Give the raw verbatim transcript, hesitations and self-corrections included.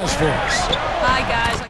Hi guys.